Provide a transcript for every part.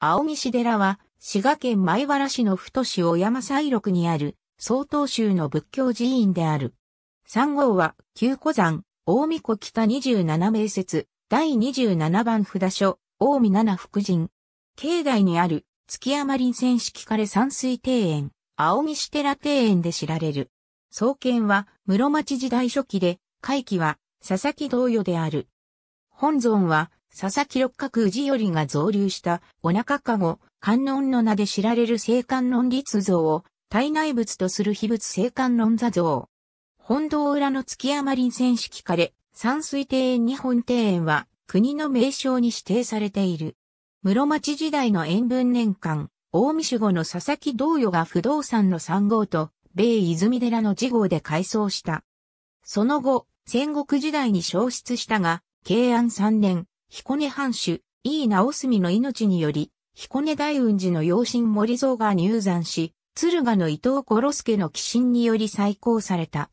青岸寺は、滋賀県米原市の太子小山西麓にある、曹洞宗の仏教寺院である。3号は、旧湖山、大見湖北27名説、第27番札所、大見七福神。境内にある、築山林泉式枯山水庭園、青岸寺庭園で知られる。創建は、室町時代初期で、開基は、佐々木道与である。本尊は、佐々木六角氏頼が造立した、お中籠、観音の名で知られる聖観音立像を、胎内仏とする秘仏聖観音座像。本堂裏の築山林泉式枯山水庭園日本庭園は、国の名勝に指定されている。室町時代の延文年間、近江守護の佐々木道与が不動産の3号と、米泉寺の次号で改装した。その後、戦国時代に焼失したが、慶安3年、彦根藩主、井伊直澄の命により、彦根大雲寺の養親守造が入山し、敦賀の伊藤五呂助の寄進により再興された。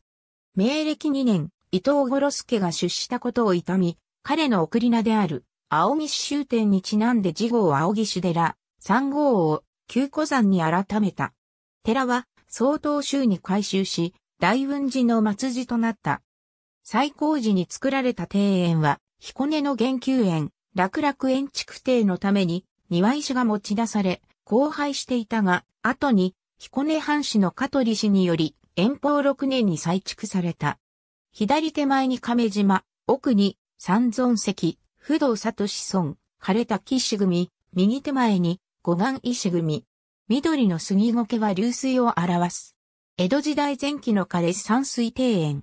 明暦2年、伊藤五呂助が出したことを悼み、彼の送り名である、青岸終点にちなんで次号青岸寺、3号を旧湖山に改めた。寺は、曹洞宗に改宗し、大雲寺の末寺となった。最高時に作られた庭園は、彦根の玄宮園、楽楽園築堤のために、庭石が持ち出され、荒廃していたが、後に、彦根藩主の香取氏により、延宝6年に再築された。左手前に亀島、奥に、三尊石、不動里子孫、枯れた木石組、右手前に、護岸石組。緑の杉苔は流水を表す。江戸時代前期の枯山水庭園。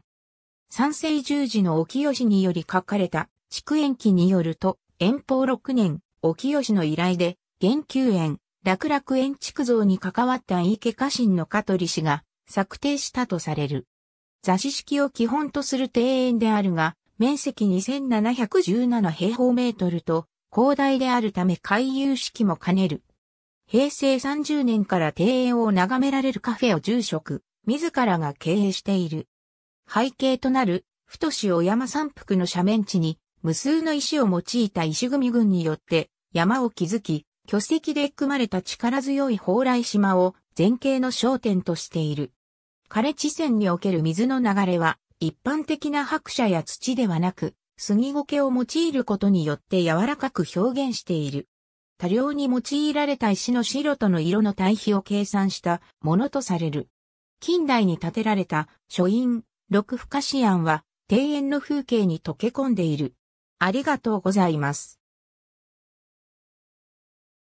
三世十字のお清により書かれた、築延記によると、延宝6年、お清の依頼で、玄宮園、楽楽園築造に関わった池家臣の香取氏が、作定したとされる。座敷式を基本とする庭園であるが、面積2717平方メートルと、広大であるため回遊式も兼ねる。平成30年から庭園を眺められるカフェを住職、自らが経営している。背景となる、太子小山山腹の斜面地に、無数の石を用いた石組群によって、山を築き、巨石で組まれた力強い蓬莱島を全景の焦点としている。枯地線における水の流れは、一般的な白砂や土ではなく、杉苔を用いることによって柔らかく表現している。多量に用いられた石の白との色の対比を計算したものとされる。近代に建てられた書院、六深思庵は、庭園の風景に溶け込んでいる。ありがとうございます。